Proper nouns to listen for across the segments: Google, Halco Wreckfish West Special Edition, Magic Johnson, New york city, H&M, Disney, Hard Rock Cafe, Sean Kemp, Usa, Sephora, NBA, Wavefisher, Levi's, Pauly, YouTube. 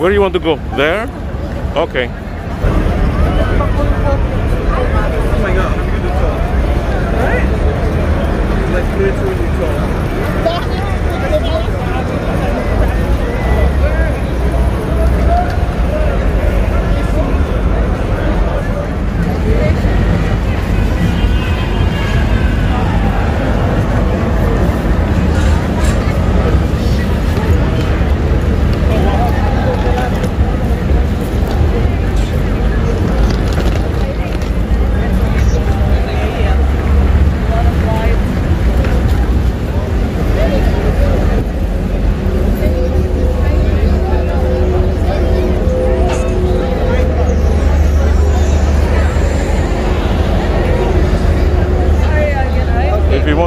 Where do you want to go? There? Okay. Oh my god, I'm gonna talk. Right? Like literally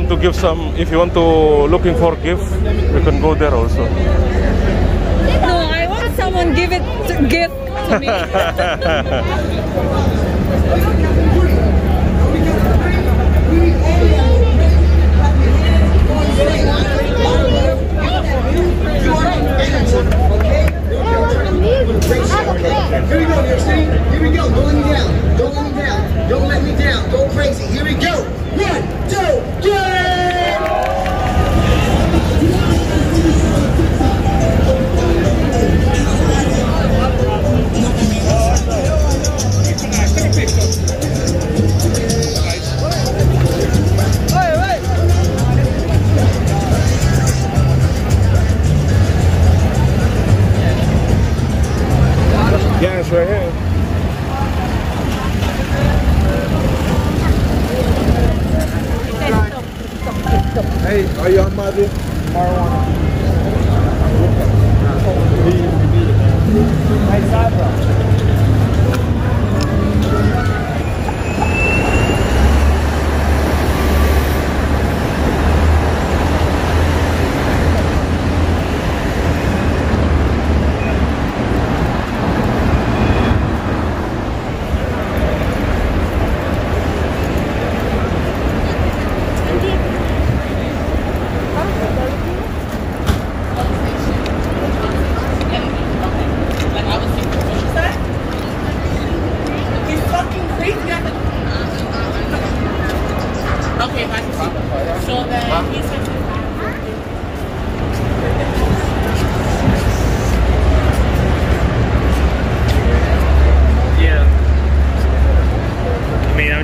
to give some, if you want to looking for gift, you can go there also. No, I want someone give it gift to me. Here we go, you see? Here we go. Don't let me down. Don't let me down. Don't let me down. Go crazy. Here we go. 1, 2, 3. Gas right here. Hey, are you on Mother? Marijuana. Hey,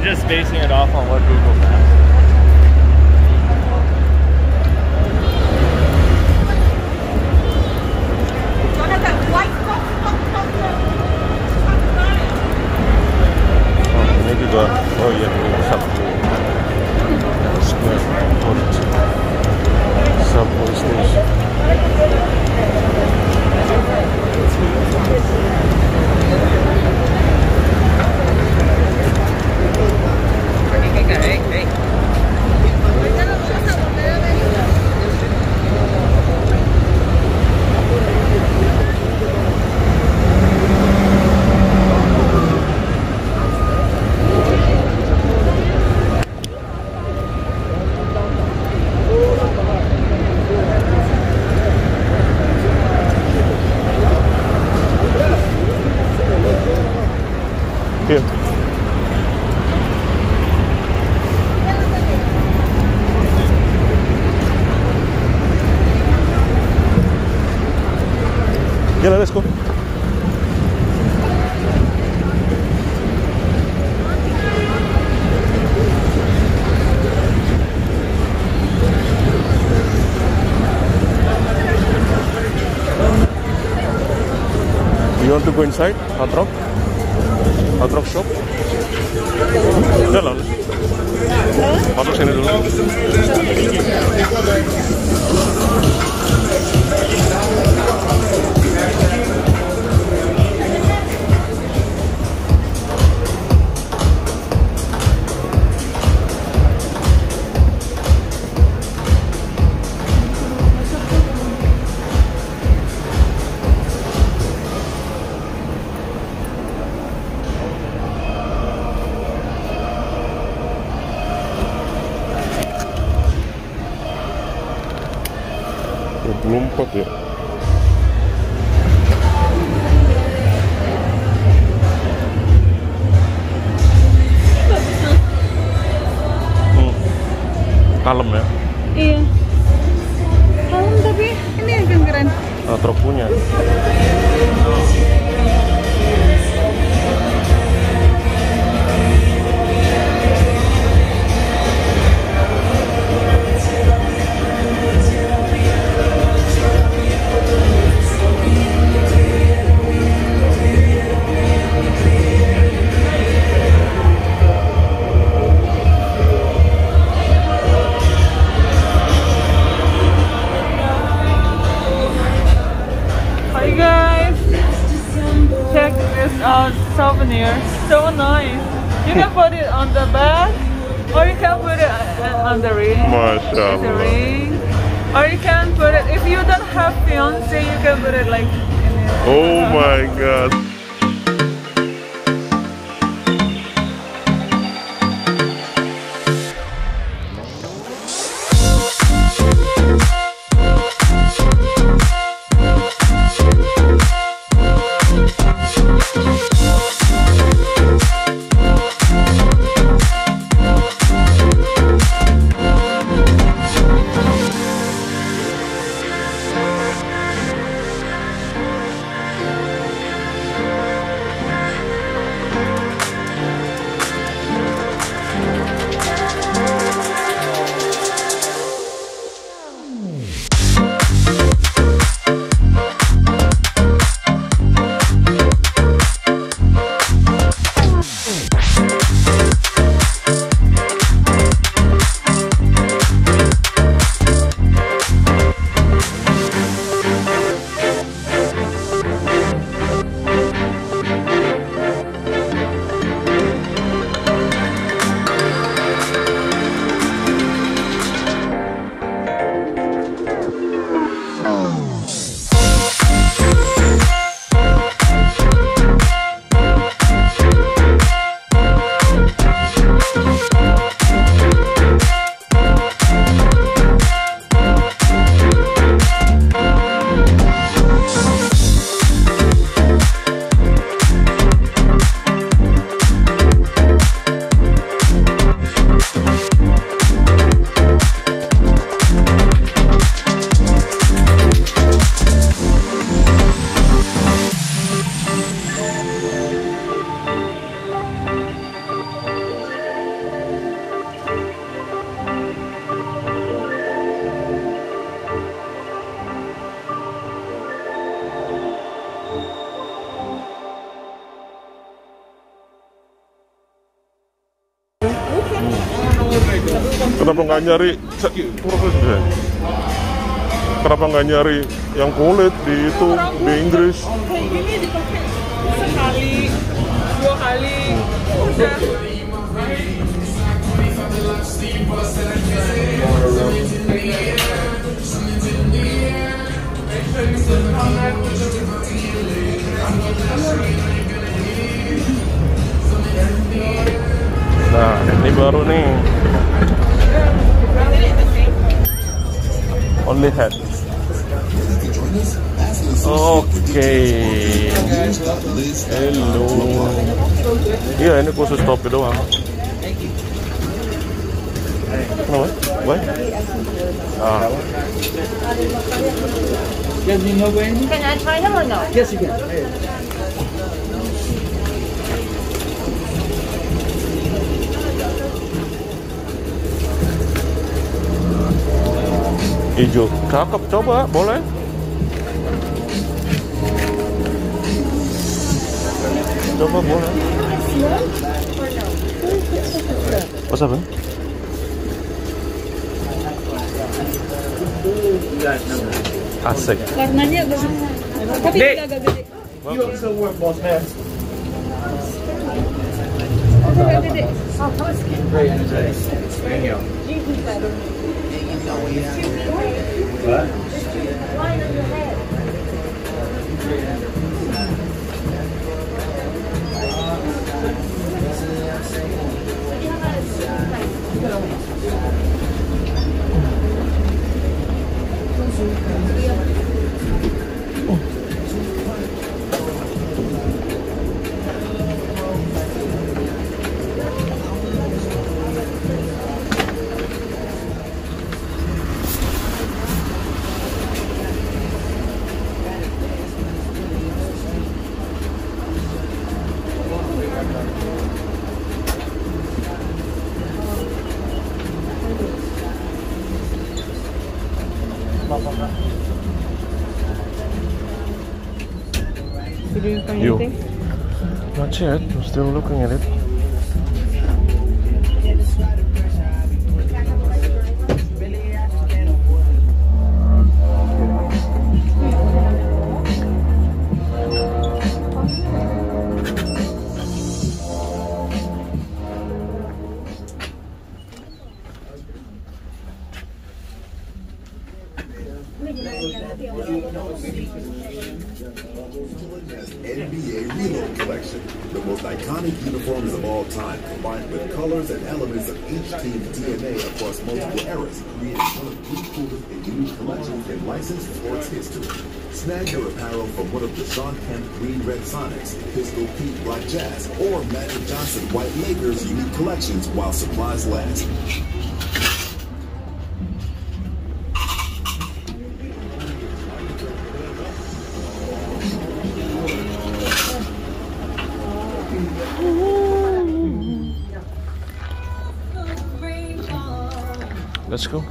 just basing it off on what Google Maps. Oh, maybe go. Oh yeah, maybe subway square port. Subway station. Yeah, let's go. You want to go inside Hard Rock shop? No. Belum pakai. Kalem ya? Iya. Kalem tapi ini yang keren. Terpunya. Souvenir, so nice. You can put it on the bag, or you can put it on the ring. Or you can put it if you don't have fiance, you can put it like. Oh my God. Kenapa nggak nyari yang kulit di itu di Inggris? Kayak gini dipakai sekali, dua kali, udah. Nah, ini baru nih. Only head. Okay. Hello. Iya, ini khusus topi doang. Kenapa? Why? Ah. Can I try them or no? Yes, you can. Hijau, cakep, coba, boleh. Coba, boleh. What's up, man? Asik. Warnanya bersama. Tapi agak gede. You also work both hands. Agak gede. Great energy. Thank you. What? Line on your head. Did you find anything? Not yet. I'm still looking at it. NBA Relo collection, the most iconic uniforms of all time, combined with colors and elements of each team's DNA across multiple eras, creating one of the coolest and unique collections in licensed sports history. Snag your apparel from one of the Sean Kemp Green Red Sonics, Pistol Pete Black Jazz, or Magic Johnson White Lakers unique collections while supplies last. Let's go.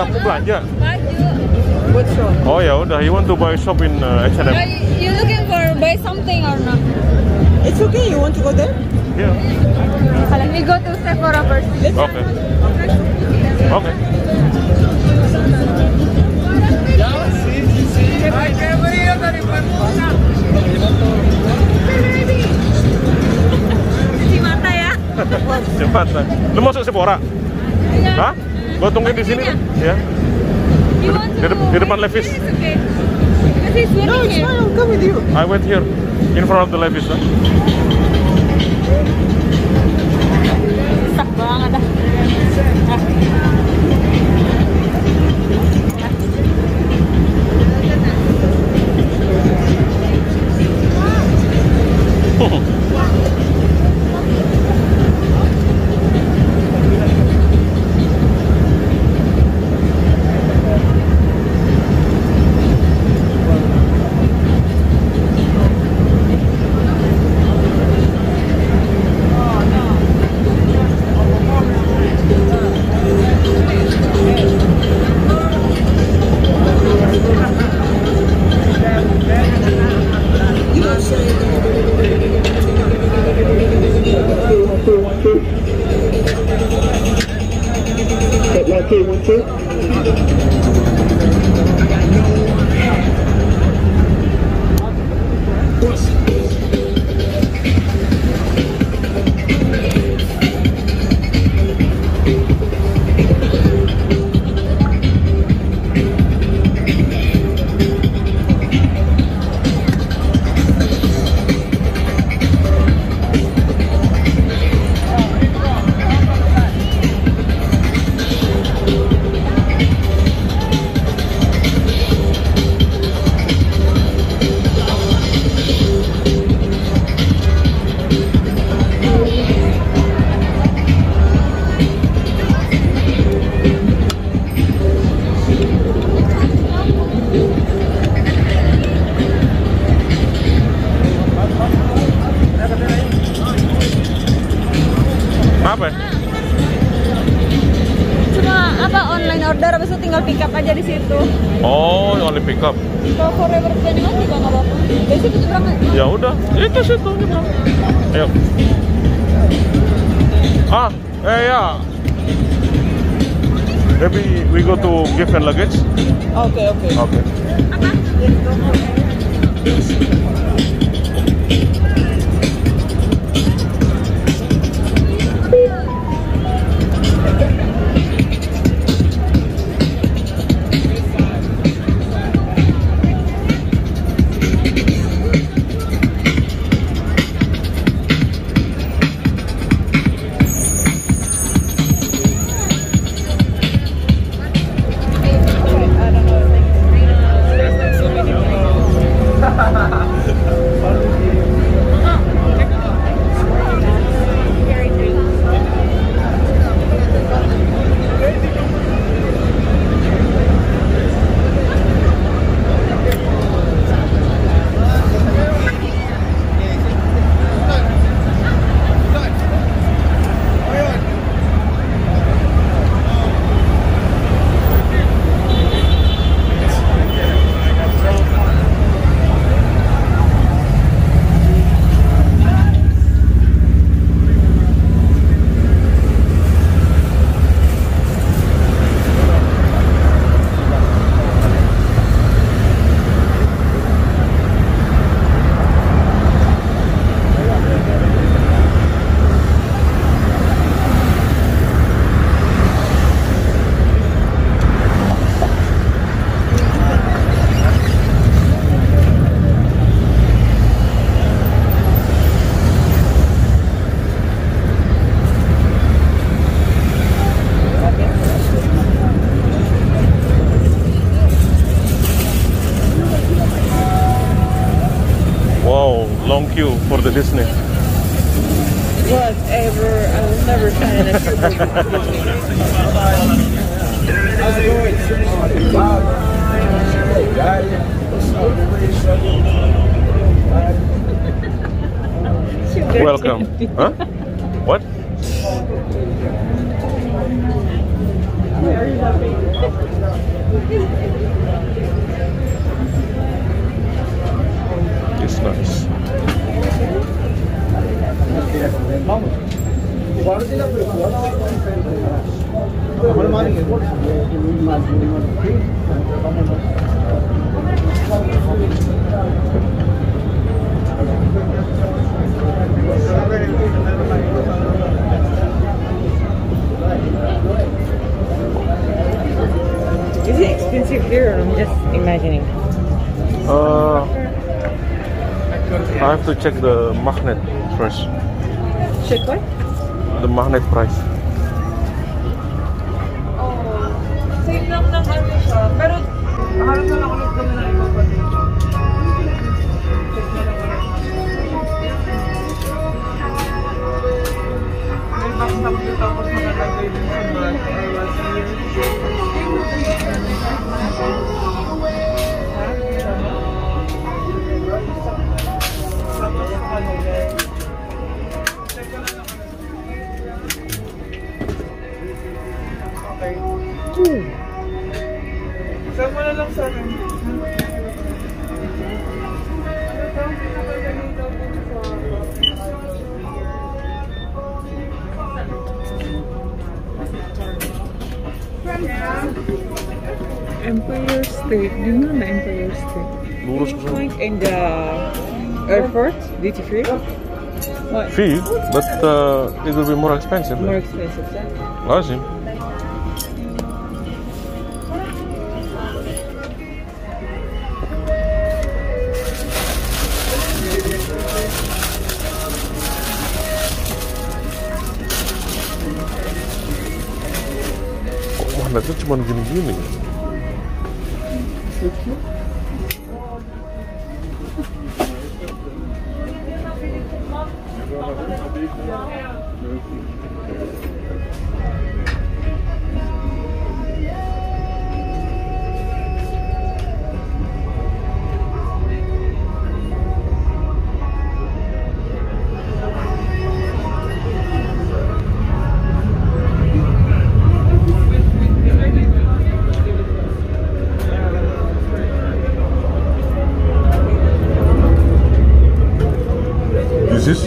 Belanja. What shop? Oh ya udah, you want to buy shop in H&M? You looking for buy something or not? It's okay. You want to go there? Yeah. Let me go to Sephora first. Okay. Okay. Mata ya. Cepat lah. Lu masuk Sephora? Hah? Gua tungguin di sini ya. Di depan Levi's. No, it's fine. I'll come with you. I went here in front of the Levi's. Susah banget dah. apa? Cuma apa online order, habis itu tinggal pick up aja di situ. Oh, only pick up. Kalau forever planning juga nggak apa-apa. Dari situ berapa? Ya udah, itu situ nyebrang. Ayo. Ah, yeah. Maybe we go to gift and luggage. Okay. Apa? For the Disney. Whatever, I will never find a super Disney. Welcome. Huh? What? It's nice. Is it expensive here? I'm just imagining. I have to check the magnet first. Check what? The magnet price. Oh, same lang ng ano siya, pero halos na lang ulit kami na iba pa din. May backstop din tapos nakalagay din sa brand. I was Empire State. Do you know the Empire State? Like in the airport, duty free. What? Free, but it will be more expensive. More expensive, yeah. Lazim. Nah, itu cuma gini-gini.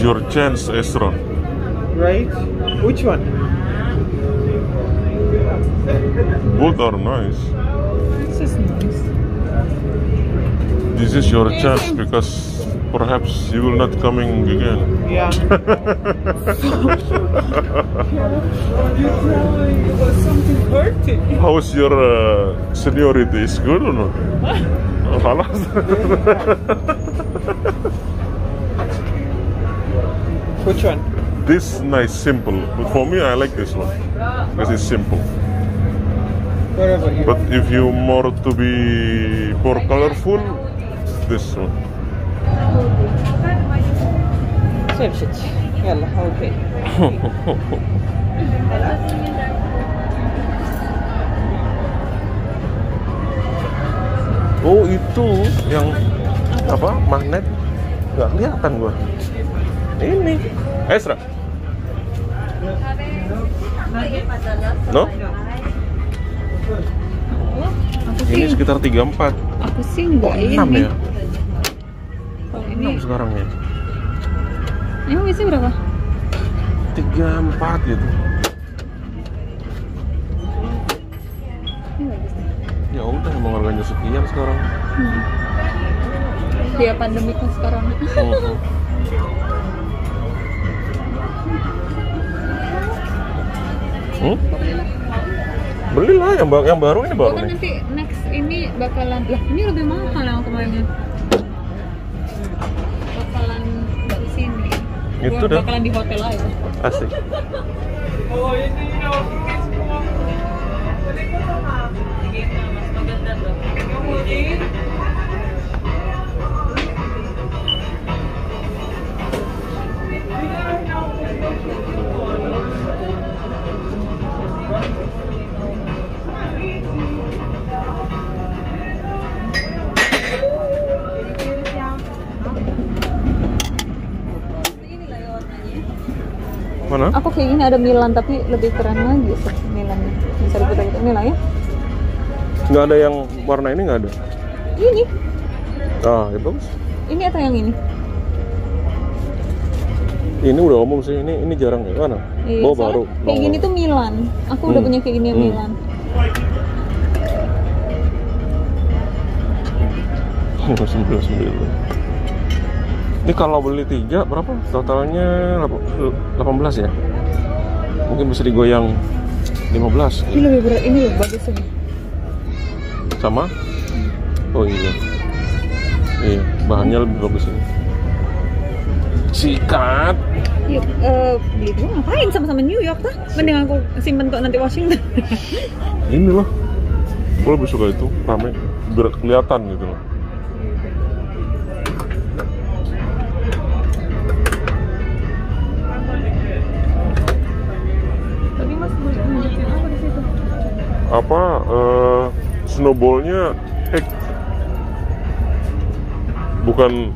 your chance, Esron. Right? Which one? Both are nice. This is nice. This is your chance because perhaps you will not coming again. Yeah. Something hurt it. How is your seniority? Is good or not? Which one? This nice, simple. But for me, I like this one because it's simple. Wherever you. But if you more to be more colorful, this one. Okay. Oh, itu yang apa? Magnet. Nggak kelihatan gua. Ini. Ezra. No? Ini sekitar 34. Aku sih enggak ini. 6 sekarang ya. Emang isi berapa? 34 gitu. Ya udah emang harganya sekian sekarang. Ya pandemi kan sekarang. Oh. Belilah yang baru ini baru. Bukan nanti next ini bakalan lah ini lebih mahal yang kemarin. Bakalan dari sini. Itu dah. Bakalan di hotel aja. Asik. Mana? Aku kayak gini ada Milan tapi lebih keren lagi sih Milannya. Bisa diputar-putar ini lah ya. Nggak ada yang warna ini nggak ada. Ini. Ah, ya bagus. Ini atau yang ini? Ini udah umum sih, ini jarang ya mana? Iya, bawa baru. Kayak gini tuh Milan. Aku udah punya kayak gini ya Milan. Ini kalau beli 3 berapa? Totalnya 18 ya? Mungkin bisa digoyang 15. Ini lebih berat, ini bagus ini. Sama? Oh iya. Iya, bahannya lebih bagus ini. Sikat. Yuk, beli itu ngapain sama-sama New York tuh? Mending aku simpen kok nanti Washington. Ini loh. Gue lebih suka itu, rame, biar kelihatan gitu loh. Apa snowballnya egg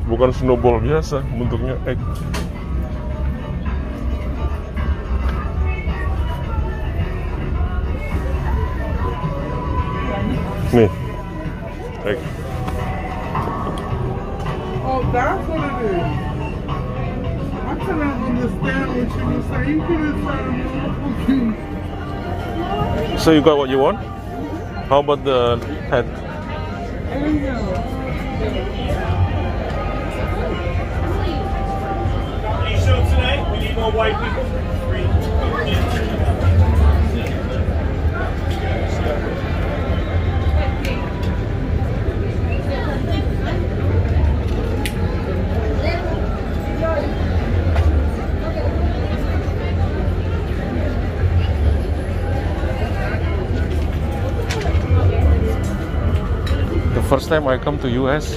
bukan snowball biasa bentuknya egg nih egg oh that's what it is I cannot understand what you were saying to this fucking So you got what you want? How about the head? I don't know. You show tonight? We need more white people. First time I come to US,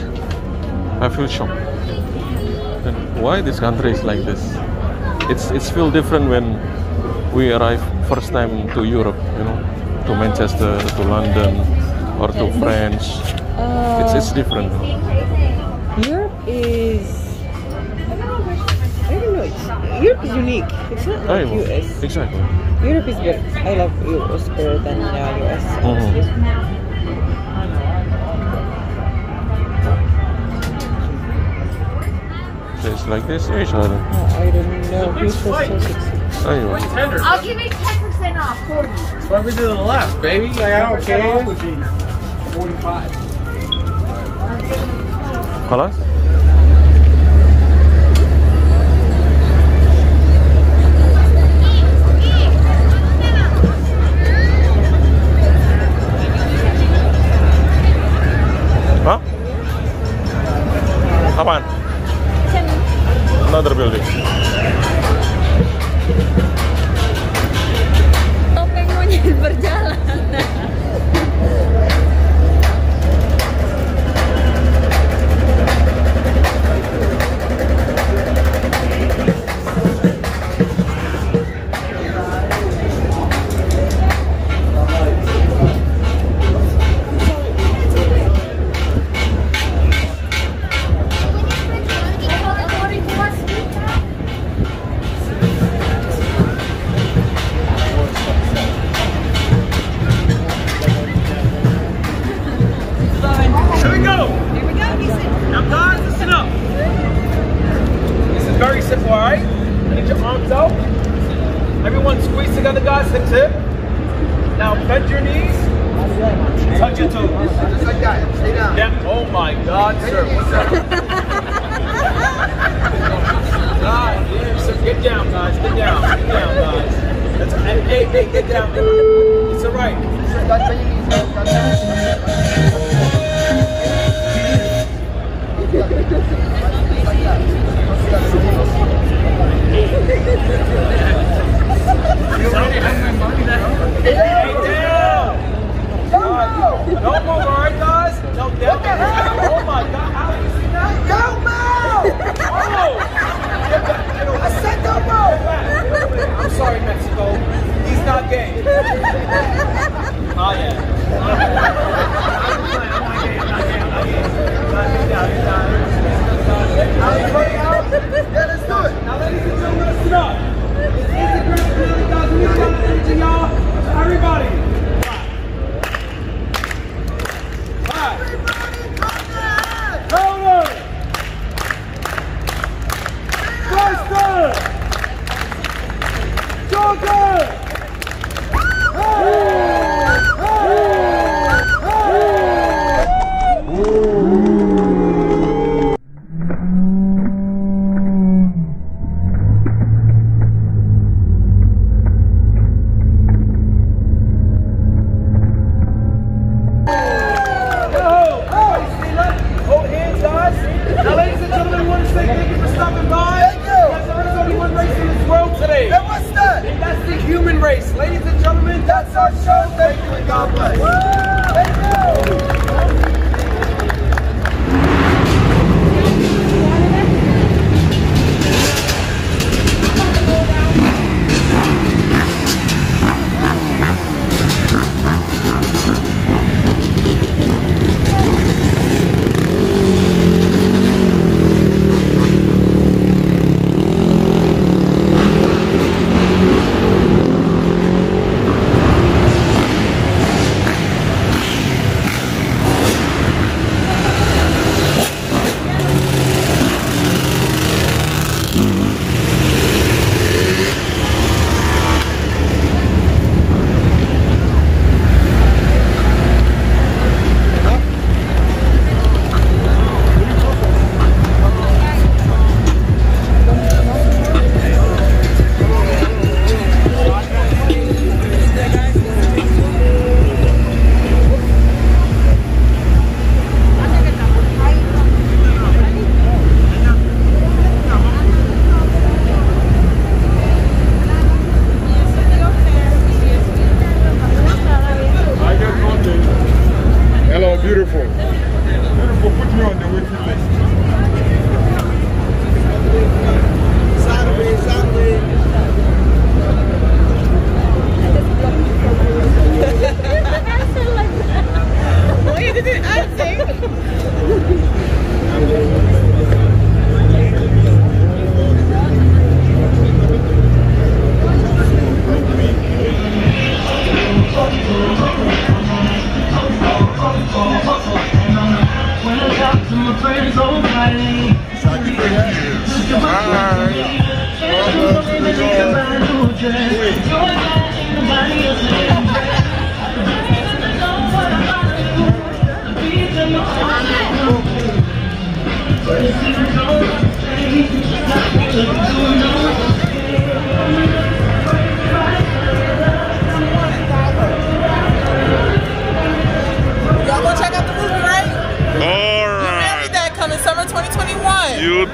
I feel shocked. And why this country is like this? It's feel different when we arrive first time to Europe, you know, to Manchester, to London, or to France. It's different. Europe is I don't know. Europe is unique. It's not like US. Exactly. Europe is good. I love Europe better than US. Mm-hmm. this? Like this or each other? I don't know. Anyway. I'll give you 10% off. 40. That's why we do the left, baby. Like, I don't care. 45. Hello? Another building. Topeng monyet berjalan.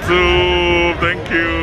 YouTube. Thank you.